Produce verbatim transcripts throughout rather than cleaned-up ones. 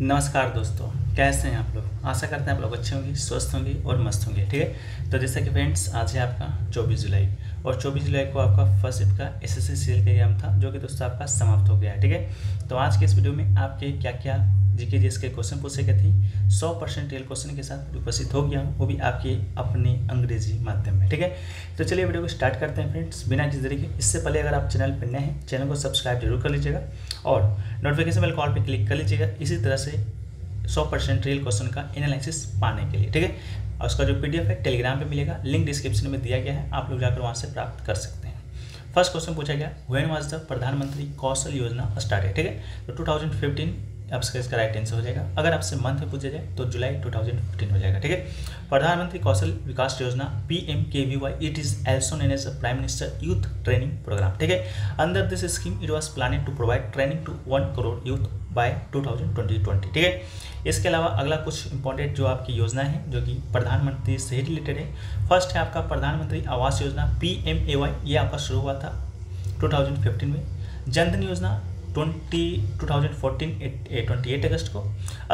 नमस्कार दोस्तों, कैसे हैं आप लोग। आशा करते हैं आप लोग अच्छे होंगे, स्वस्थ होंगे और मस्त होंगे। ठीक है, तो जैसा कि फ्रेंड्स आज है आपका चौबीस जुलाई और चौबीस जुलाई को आपका फर्स्ट शिफ्ट का एसएससी सीजीएल का एग्जाम था जो कि दोस्तों आपका समाप्त हो गया है। ठीक है, तो आज के इस वीडियो में आपके क्या क्या जीके जीएस के क्वेश्चन पूछे गए थे सौ परसेंट रियल क्वेश्चन के साथ उपस्थित हो गया, वो भी आपके अपने अंग्रेजी माध्यम में। ठीक है, तो चलिए वीडियो को स्टार्ट करते हैं फ्रेंड्स बिना किसी तरीके। इससे पहले अगर आप चैनल पर नए हैं, चैनल को सब्सक्राइब जरूर कर लीजिएगा और नोटिफिकेशन बेल कॉल पर क्लिक कर लीजिएगा, इसी तरह से सौ परसेंट रियल क्वेश्चन का एनालिसिस पाने के लिए। ठीक है, और उसका जो पीडीएफ है टेलीग्राम पे मिलेगा, लिंक डिस्क्रिप्शन में दिया गया है, आप लोग जाकर वहाँ से प्राप्त कर सकते हैं। फर्स्ट क्वेश्चन पूछा गया, व्हेन वाज द प्रधानमंत्री कौशल योजना स्टार्टेड। ठीक है, तो दो हज़ार पंद्रह आपका इसका राइट आंसर हो जाएगा। अगर आपसे मंथ में पूछा जाए तो जुलाई दो हज़ार पंद्रह हो जाएगा। ठीक है, प्रधानमंत्री Kaushal Vikas Yojana P M K V Y, it is also known as prime minister youth training programme. ठीक है, under this scheme it was planning to provide training to one crore youth by two thousand twenty twenty. ठीक है, इसके अलावा अगला कुछ important जो आपकी योजना है जो कि प्रधानमंत्री से रिलेटेड है। फर्स्ट है आपका प्रधानमंत्री Awas Yojana P M A Y, ये आपका शुरू हुआ था दो हज़ार पंद्रह में। जन धन योजना बीस, दो हज़ार चौदह, अट्ठाईस अगस्त को।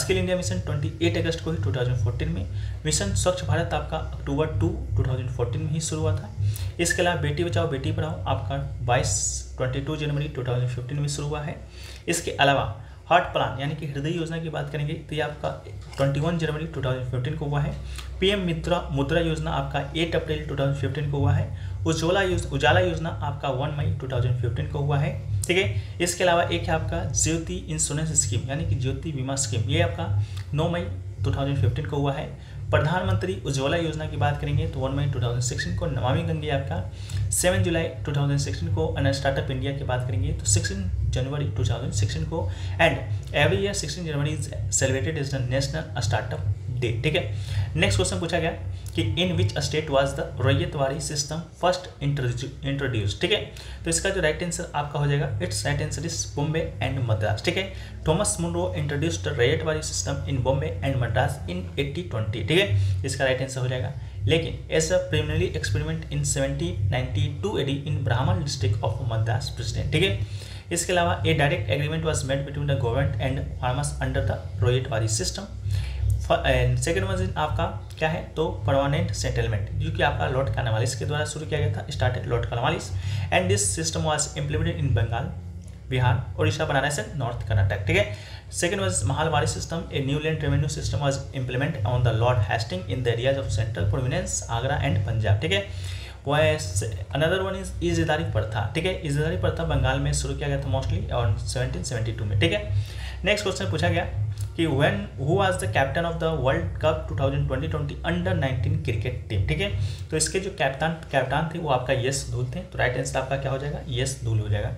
स्किल इंडिया मिशन अट्ठाईस अगस्त को ही दो हज़ार चौदह में। मिशन स्वच्छ भारत आपका अक्टूबर दो, दो हज़ार चौदह में ही शुरू हुआ था। इसके अलावा बेटी बचाओ बेटी पढ़ाओ आपका बाईस, बाईस जनवरी दो हज़ार पंद्रह में शुरू हुआ है। इसके अलावा हार्ट प्लान यानी कि हृदय योजना की बात करेंगे तो ये आपका इक्कीस जनवरी दो हज़ार पंद्रह को हुआ है। पीएम मित्रा मुद्रा योजना आपका आठ अप्रैल दो हज़ार पंद्रह को हुआ है। उज्ज्वला योजना उजाला योजना आपका एक मई दो हज़ार पंद्रह को हुआ है। ठीक है, इसके अलावा एक है आपका ज्योति इंश्योरेंस स्कीम यानी कि ज्योति बीमा स्कीम, ये आपका नौ मई दो हज़ार पंद्रह को हुआ है। प्रधानमंत्री उज्ज्वला योजना की बात करेंगे तो एक मई दो हज़ार सोलह को। नमामि गंगे आपका सात जुलाई दो हज़ार सोलह को। एंड स्टार्टअप इंडिया की बात करेंगे तो सोलह जनवरी दो हज़ार सोलह को। एंड एवरी ईयर सोलह January is celebrated as the national startup day. ठीक है, नेक्स्ट क्वेश्चन पूछा गया कि in which state was the Ryotwari system first introduce. ठीक है, तो इसका जो राइट आंसर आपका हो जाएगा, it's right answer is Bombay and Madras. ठीक है, Thomas Munro introduced Ryotwari system in Bombay and Madras in eighteen twenty. ठीक है, इसका राइट आंसर हो जाएगा। लेकिन as a preliminary experiment in seventeen ninety two A D in ब्राह्मण डिस्ट्रिक्ट ऑफ मद्रास प्रेसिडेंट। ठीक है, इसके अलावा a direct agreement was made between the government and farmers under the Ryotwari system. Second version आपका क्या है तो परमानेंट सेटलमेंट, जो कि आपका लॉर्ड कॉर्नवालिस के द्वारा शुरू किया गया था, started Lord Cornwallis. And this system was implemented in Bengal, Bihar, Orissa, Banaras and north Karnataka. ठीक है, second was Mahalwari system, a new land revenue system was implement on the Lord Hasting in the areas of central provinces, Agra and Punjab. ठीक है, वैस another one is इज़दारी प्रथा। ठीक है, इज़दारी प्रथा बंगाल में शुरू किया गया था मोस्टली और सेवनटीन सेवनटी टू में। ठीक है, नेक्स्ट क्वेश्चन पूछा गया कि when who was the captain of the world cup two thousand twenty under nineteen cricket team. ठीक है, तो इसके जो कैप्टन कैप्टन थे वो आपका यस धूल थे, तो राइट आंसर आपका क्या हो जाएगा, यस धूल हो जाएगा।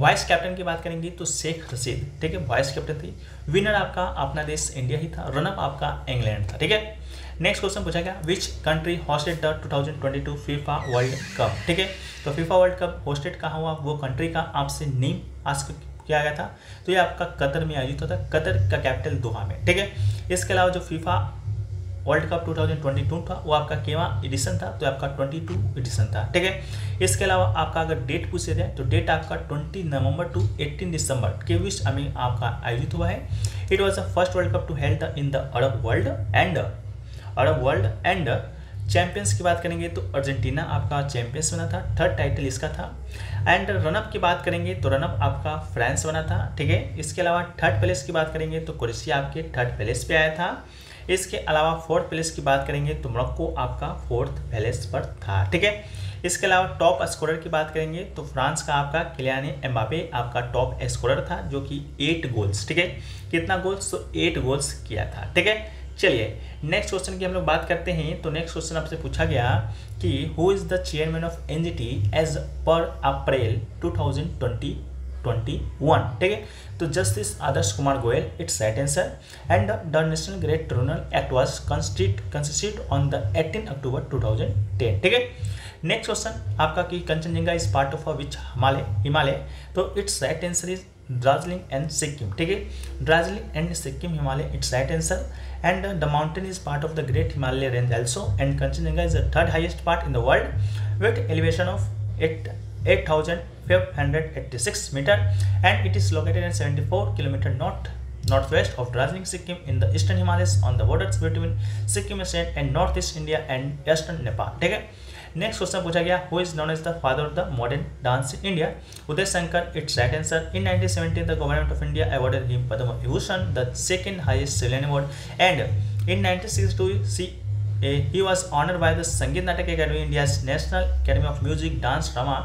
वाइस कैप्टन की बात करेंगे तो शेख रशीद। ठीक है, वाइस कैप्टन थी। विनर आपका अपना देश इंडिया ही था, रनअप आपका इंग्लैंड था। ठीक है, नेक्स्ट क्वेश्चन पूछा गया, which country hosted the two thousand twenty two FIFA world cup. ठीक है, तो फीफा वर्ल्ड कप होस्टेड कहाँ हुआ, वो कंट्री का आपसे नेम आस्क किया गया था, तो ये आपका कतर में आयोजित होता है, कतर का कैपिटल दोहा में। ठीक है, इसके अलावा जो FIFA world cup two thousand twenty two था वो आपका केवा एडिशन था, तो आपका बाईस एडिशन था। ठीक है, इसके अलावा आपका अगर डेट पूछे जाए तो डेट आपका बीस नवंबर टू अठारह दिसंबर के बीच में आपका आयोजित हुआ है। It was the first world cup to held in the Arab world and Arab world and champions की बात करेंगे तो अर्जेंटीना आपका चैंपियंस बना था, थर्ड टाइटल इसका था। एंड रनअप की बात करेंगे तो रनअप आपका फ्रांस बना था। ठीक है, इसके अलावा थर्ड प्लेस की बात करेंगे तो क्रोएशिया आपके थर्ड प्लेस पे आया था। इसके अलावा फोर्थ प्लेस की बात करेंगे तो मोरक्को आपका फोर्थ प्लेस पर था। ठीक है, इसके अलावा टॉप स्कोरर की बात करेंगे तो फ्रांस का आपका किलियन एम्बापे आपका टॉप स्कोरर था, जो कि एट गोल्स। ठीक है, कितना गोल्स, तो एट गोल्स किया था। ठीक है, चलिए नेक्स्ट क्वेश्चन की हम लोग बात करते हैं। तो नेक्स्ट क्वेश्चन आपसे पूछा गया कि who is the chairman of NGT as per April two thousand twenty twenty one. ठीक है, तो justice Adarsh Kumar Goyal, it's right answer. And the national great tribunal act was constitute on the eighteen October two thousand ten. ठीक है, next question आपका कि Kanchenjunga is part of which Himalaya Himalaya तो it's right answer is Darjeeling and Sikkim. ठीक है, Darjeeling and Sikkim Himalaya, it's right answer. And the mountain is part of the great Himalaya range also. And Kanchenjunga is the third highest part in the world with elevation of eight thousand five hundred eighty six metre and it is located at seventy four kilometre north northwest of Darjeeling, Sikkim, in the eastern Himalayas, on the borders between Sikkim state and northeast India and western Nepal. ठीक है, next question पूछा गया, who is known as the father of the modern dance in India? Uday Shankar it's right answer. In nineteen seventeen the government of India awarded him Padma Vibhushan, the second highest civilian award, and in nineteen sixty two see he was honored by the Sangeet Natak Academy, India's National Academy of Music, Dance, Drama,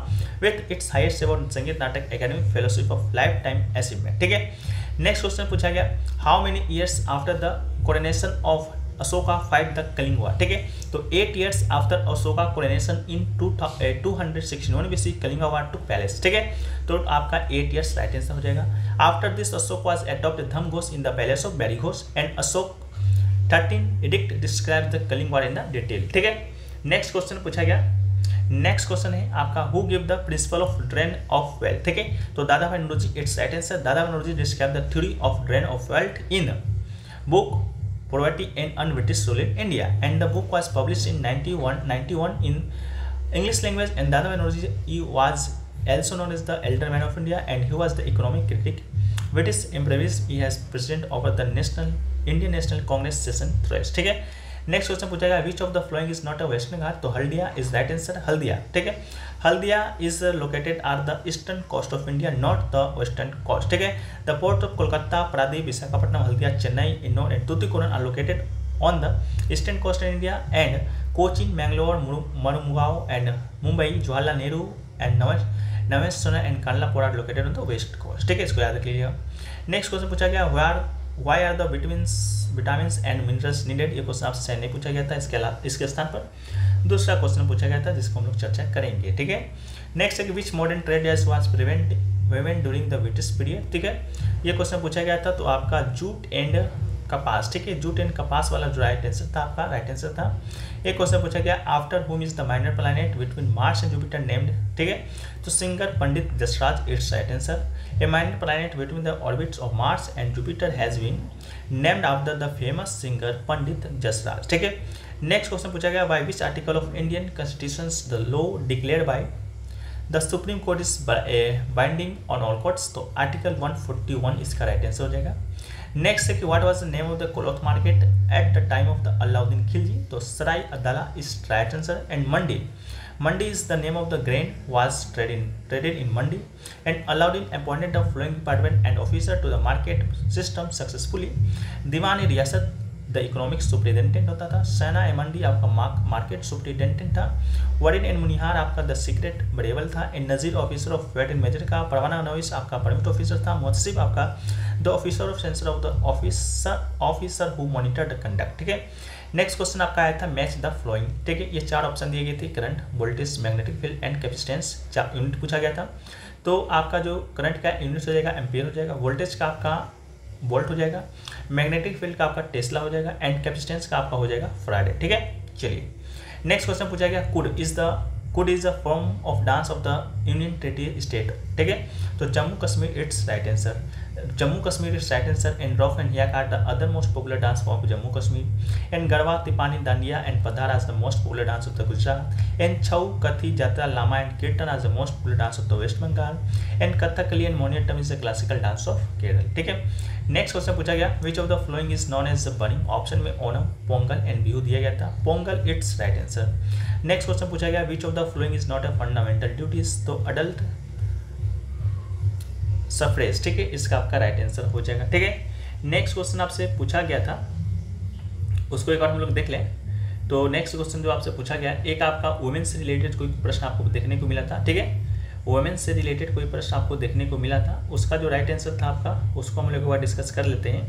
with its highest award Sangeet Natak Academy Fellowship of Lifetime Achievement. ठीक है, next question पूछा गया, how many years after the coronation of Ashoka fight the Kalinga war? ठीक है, तो eight years after Ashoka coronation in two hundred sixty one BC Kalinga war to palace. ठीक है, तो आपका एट ईयर्स राइट आंसर हो जाएगा. After this Ashok was adopted धम Ghosh in the palace of berry Ghosh and Ashok thirteen edict describe the Kalinga war in the detail. ठीक है, next question पूछा गया, नेक्स्ट क्वेश्चन है आपका, who give the principle of drain of wealth? ठीक है, तो दादा भाई नौरोजी इट्स राइट आंसर. दादा भाई Naoroji describe the theory of drain of wealth in book poverty and unbritish rule in India, and the book was publish in nineteen ninety one in English language, and Dada भाई Naoroji he was also known as the elder man of India and he was the economic critic British imperialism he has president of the national Indian national Congress session thrice. ठीक है, next question पूछा गया, which of the following is not a western Ghat? तो Haldia is right answer. Haldia, ठीक है, Haldia is located are the eastern coast of India, not the western coast. ठीक है, the port of Kolkata, Paradip, Visakhapatnam, Haldia, Chennai, Ennore and Tuticorin are located on the eastern coast of India, and Cochin, Mangalore, Mormugao and Mumbai, Jawaharlal Nehru and Nava Naveshwar and Kanlapur are located on the west coast. ठीक है, इसको याद रख लीजिएगा. Next question पूछा गया, where why are the vitamins vitamins and minerals needed? ये question आपसे नहीं पूछा गया था, इसके अलावा इसके स्थान पर दूसरा क्वेश्चन पूछा गया था जिसको हम लोग चर्चा करेंगे. ठीक है, नेक्स्ट है कि which modern trade as was prevent women during the British period? ठीक है, ये क्वेश्चन पूछा गया था, तो आपका जूट एंड कपास. ठीक है, जूट एंड कपास वाला जो राइट आंसर था आपका राइट आंसर था. एक क्वेश्चन पूछा गया, after whom is the minor planet between Mars and Jupiter named? ठीक है, तो singer Pandit Jasraj it's right answer. A minor planet between the orbits of Mars and Jupiter has been named after the famous singer Pandit Jasraj. ठीक है, next question पूछा गया, by which article of Indian constitutions the law declared by the supreme court is binding on all courts? तो article one forty one इसका right answer हो जाएगा. Next है कि what was the name of the cloth market at the time of the Alauddin Khilji? तो Sarai Adala is right answer. And mandi mandi is the name of the grain was trade in traded in mandi, and Alauddin appointed the following department and officer to the market system successfully. Diwani Riyasat the economic superintendent होता था. सना ए मंडी आपका market superintendent था. वरिन and मुनिहार आपका the secret बरेबल था. And Nazir officer of weight and measure का. परवाना नवीस आपका permit officer था. मुतसिब आपका the officer of censor of the officer officer who monitor the conduct. ठीक है, नेक्स्ट क्वेश्चन आपका आया था मैच द फ्लोइंग. ठीक है, ये चार ऑप्शन दिए गए थे, current, voltage, magnetic field and capacitance. चार यूनिट पूछा गया था, तो आपका जो करंट का यूनिट हो जाएगा एम्पियर हो जाएगा, वोल्टेज का आपका वोल्ट हो जाएगा, मैग्नेटिक फील्ड का आपका टेस्ला हो जाएगा एंड कैपेसिटेंस का आपका हो जाएगा फ्राइडे. ठीक है, चलिए नेक्स्ट क्वेश्चन पूछा गया, could is the could is the form of dance of the union territory state? ठीक है, तो Jammu Kashmir it's right answer. Jammu Kashmir it's right answer. And Rouf and हियाक are the other most popular dance form of Jammu Kashmir, and garba, तिपानी, dandiya and पधार as the most popular dance of the Gujarat, and Chhau, Kathi, Jatra, Lama and कीर्तन as the most popular dance of the West Bengal, and Kathakali and Mohiniyattam is the classical dance of Kerala. ठीक है, next question पूछा गया, which of the following is known as the burning? Option में Onam, Pongal and Bihu दिया गया था. Pongal it's right answer. Next question पूछा गया, which of the following is not a fundamental duties? तो अडल्ट सफरेज. ठीक है, इसका आपका राइट आंसर हो जाएगा. ठीक है, नेक्स्ट क्वेश्चन आपसे पूछा गया था, उसको एक और हम लोग देख लें. तो नेक्स्ट क्वेश्चन जो आपसे पूछा गया, एक आपका वुमेन से रिलेटेड कोई प्रश्न आपको देखने को मिला था. ठीक है, वुमेन से रिलेटेड कोई प्रश्न आपको देखने को मिला था, उसका जो राइट आंसर था आपका, उसको हम लोग एक बार डिस्कस कर लेते हैं.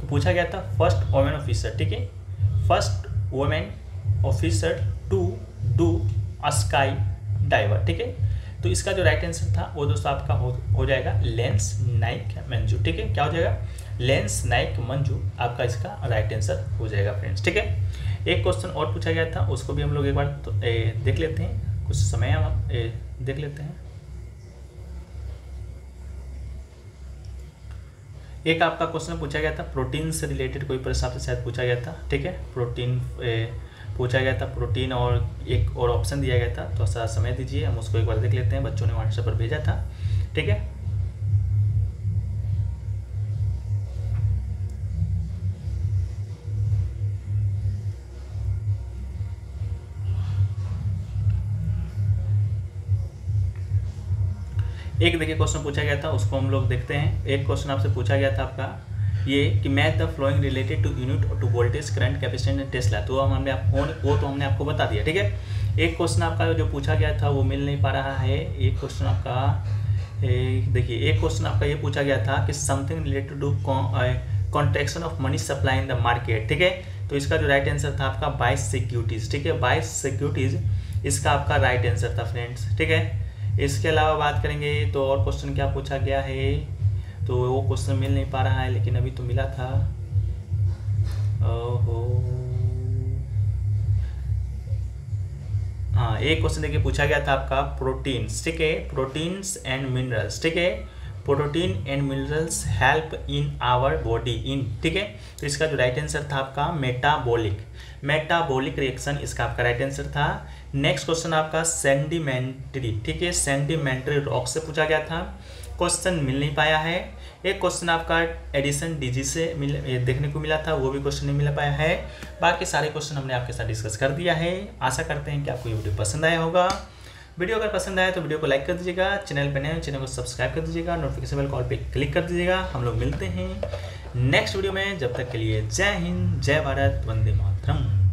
तो पूछा गया था फर्स्ट वुमेन ऑफिसर. ठीक है, first women officer to do a sky diver. ठीक है, तो इसका जो राइट आंसर था वो दोस्तों आपका हो, हो जाएगा लेंस नाइक मंजू. ठीक है, क्या हो जाएगा? लेंस नाइक मंजू आपका इसका राइट आंसर हो जाएगा फ्रेंड्स. ठीक है, एक क्वेश्चन और पूछा गया था, उसको भी हम लोग एक बार तो, ए, देख लेते हैं. कुछ समय हम ए, देख लेते हैं. एक आपका क्वेश्चन पूछा गया था प्रोटीन से रिलेटेड कोई प्रश्न आपसे शायद पूछा गया था. ठीक है, प्रोटीन ए, पूछा गया था प्रोटीन और एक और ऑप्शन दिया गया था. तो थोड़ा समय दीजिए, हम उसको एक बार देख लेते हैं. बच्चों ने व्हाट्सएप पर भेजा था. ठीक है, एक देखिए क्वेश्चन पूछा गया था, उसको हम लोग देखते हैं। एक क्वेश्चन आपसे पूछा गया था आपका ये कि match the following related to unit to voltage current capacitance and Tesla, तो हमने आप वो तो हमने आपको बता दिया, ठीक है। एक क्वेश्चन आपका जो पूछा गया था वो मिल नहीं पा रहा है। एक क्वेश्चन आपका देखिए, एक क्वेश्चन आपका ये पूछा गया था कि something related to contraction of money supply in the market, ठीक है। तो इसका जो राइट आंसर था आपका बाय सिक्योरिटीज़, ठीक है, बाय सिक्योरिटीज़ इसका आपका राइट आंसर था फ्रेंड्स, ठीक है। इसके अलावा बात करेंगे तो और क्वेश्चन क्या पूछा गया है, तो वो क्वेश्चन मिल नहीं पा रहा है, लेकिन अभी तो मिला था। ओहो हाँ, एक क्वेश्चन देखिए पूछा गया था आपका प्रोटीन्स, ठीक है, प्रोटीन्स एंड मिनरल्स, ठीक है, protein and minerals help in our body in, ठीक है। तो इसका जो राइट आंसर था आपका मेटाबॉलिक, मेटाबॉलिक रिएक्शन इसका आपका राइट आंसर था। नेक्स्ट क्वेश्चन आपका सेंडिमेंट्री, ठीक है, सेंडिमेंट्री रॉक से पूछा गया था, क्वेश्चन मिल नहीं पाया है। एक क्वेश्चन आपका एडिसन डिजीज से मिल देखने को मिला था, वो भी क्वेश्चन नहीं मिल पाया है। बाकी सारे क्वेश्चन हमने आपके साथ डिस्कस कर दिया है। आशा करते हैं कि आपको ये वीडियो पसंद आया होगा। वीडियो अगर पसंद आया तो वीडियो को लाइक कर दीजिएगा, चैनल पर नए हो चैनल को सब्सक्राइब कर दीजिएगा, नोटिफिकेशन बेल कॉल पे क्लिक कर दीजिएगा। हम लोग मिलते हैं नेक्स्ट वीडियो में, जब तक के लिए जय हिंद, जय भारत, वंदे मातरम।